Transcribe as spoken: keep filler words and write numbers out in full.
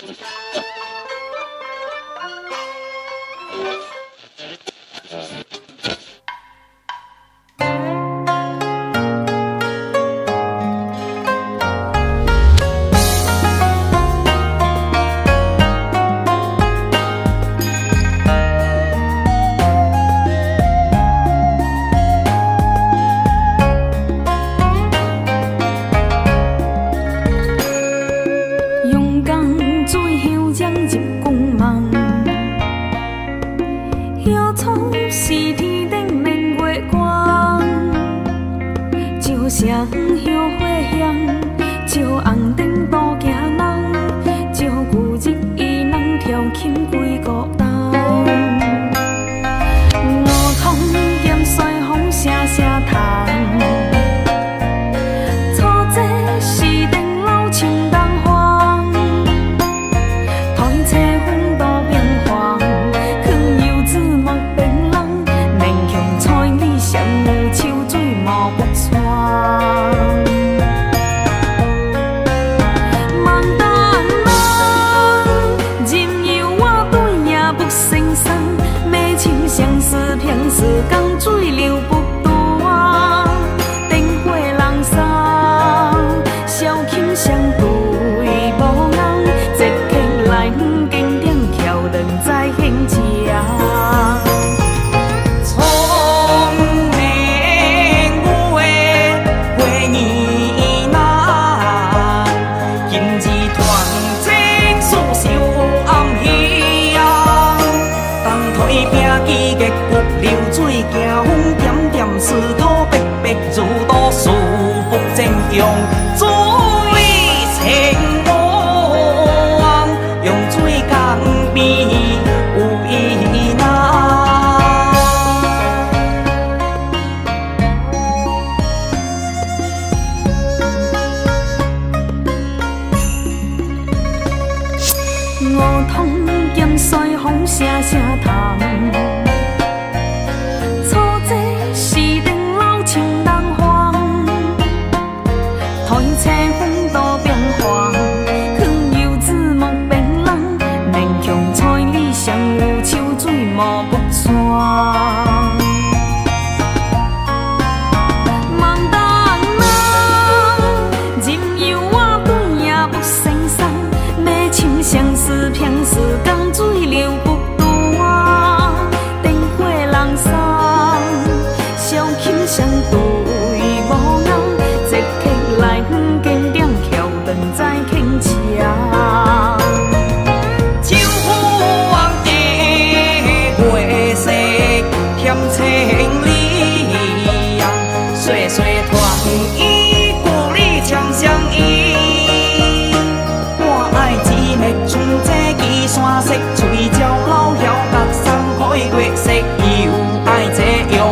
水鸟老妖，各生开月色，又爱这药。